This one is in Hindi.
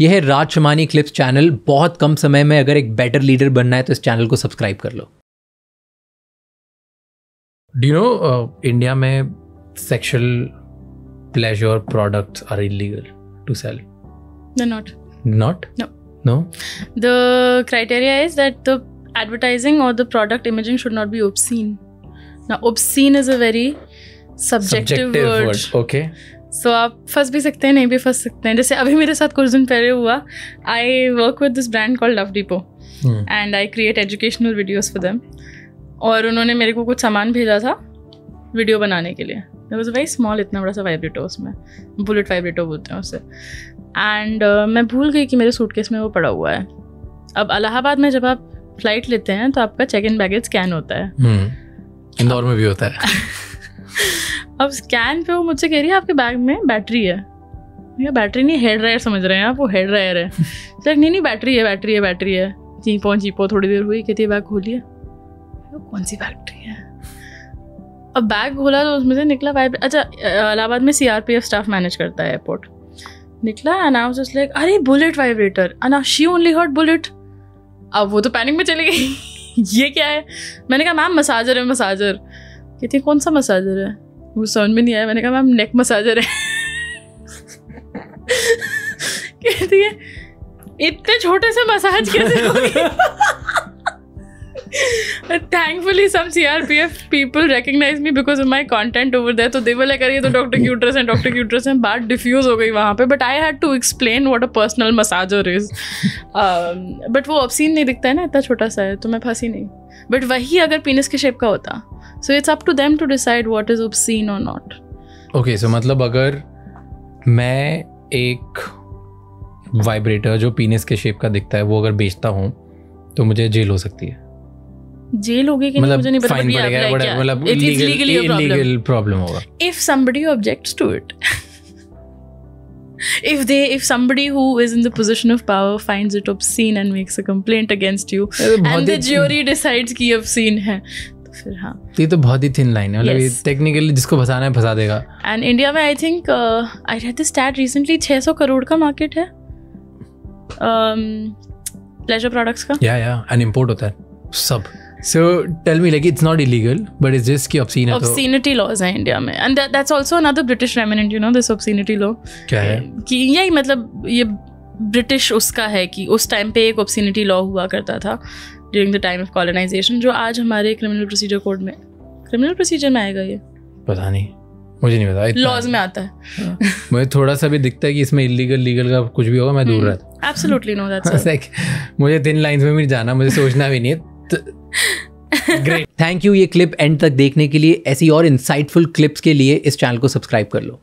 यह है राज शमानी क्लिप्स चैनल। बहुत कम समय में अगर एक बेटर लीडर बनना है तो इस चैनल को सब्सक्राइब कर लो। डू यू नो इंडिया में sexual pleasure products are illegal to sell? No, not. No. The criteria is that the advertising or the product imaging should not be obscene. Now, obscene is a very subjective word. Okay. So आप फंस भी सकते हैं, नहीं भी फंस सकते हैं। जैसे अभी मेरे साथ कुछ दिन पहले हुआ, I work with this brand called Love Depot and I create educational videos for them. और उन्होंने मेरे को कुछ सामान भेजा था वीडियो बनाने के लिए। There was a very small, इतना बड़ा सा वाइब्रेटर, उसमें बुलेट वाइब्रेटर बोलते हैं उसे। एंड मैं भूल गई कि मेरे सूटकेस में वो पड़ा हुआ है। अब इलाहाबाद में जब आप फ्लाइट लेते हैं तो आपका चेक इन बैगेज स्कैन होता है, इंदौर में भी होता है। अब स्कैन पे वो मुझसे कह रही है आपके बैग में बैटरी है। ये बैटरी नहीं, हेड ड्रायर समझ रहे हैं आप, वो हेड ड्रायर है। चल नहीं बैटरी है। चीपो थोड़ी देर हुई, कहती है बैग खोलिए। कौन सी बैटरी है? अब बैग खोला तो उसमें से निकला अच्छा, इलाहाबाद में CRPF स्टाफ मैनेज करता है एयरपोर्ट। निकला and I was just like अरे bullet vibrator, and she only heard bullet. अब वो तो पैनिक में चली गई। ये क्या है? मैंने कहा मैम मसाजर है। मसाजर? कहती कौन सा मसाजर है? वो समझ में नहीं आया। मैंने कहा मैम नेक मसाजर है। कहती है इतने छोटे से मसाज कैसे होगी? Thankfully some CRPF people recognise me because of my content over there. तो दे वर लाइक अरे ये तो डॉक्टर क्यूट्रस हैं। बात डिफ्यूज हो गई वहाँ पे, but I had to explain what a personal massager is. But वो ऑब्सीन नहीं दिखता है ना, इतना छोटा सा है, तो मैं फंसी नहीं। बट वही अगर पीनस के शेप का होता, so it's up to them to decide what is obscene or not. Okay, so मतलब अगर मैं एक वाइब्रेटर जो पीनस के शेप का दिखता है वो अगर बेचता हूँ तो मुझे जेल हो सकती है। जेल होगी कि मतलब मुझे नहीं पता, मतलब इलीगल प्रॉब्लम होगा। If somebody objects to it, if somebody who is in the position of power finds it obscene and makes a complaint against you, and the jury decides कि obscene है, फिर हाँ ये तो बहुत ही थिन लाइन है। मतलब ये टेक्निकली जिसको फंसाना है फंसा देगा। एंड इंडिया में I think I read this stat recently 600 crore का मार्केट है प्लेजर प्रोडक्ट्स का। या एंड इंपोर्ट होता है सब। So tell me like it's not illegal but it's just कि ऑब्सीन है। ऑब्सीनिटी लॉज है इंडिया में, and that's also another British remnant, you know this obscenity law. क्या है कि यही मतलब ये ब्रिटिश उसका है कि उस टाइम पे एक ऑब्सीनिटी लॉ हुआ करता था during the time of colonisation, जो आज हमारे क्रिमिनल प्रोसीजर कोड में आएगा। ये पता नहीं, मुझे नहीं पता, लॉज में आता है। मुझे थोड़ा सा भी दिखता है कि इसमें इलीगल लीगल का कुछ भी होगा, मैं दूर रहता हूँ। एब्सोल्युटली नो दैट्स लाइक मुझे दिन लाइंस में भी जाना, मुझे सोचना भी नहीं है। ग्रेट, थैंक यू ये क्लिप एंड तक देखने के लिए। ऐसी और इंसाइटफुल क्लिप्स के लिए इस चैनल को सब्सक्राइब कर लो।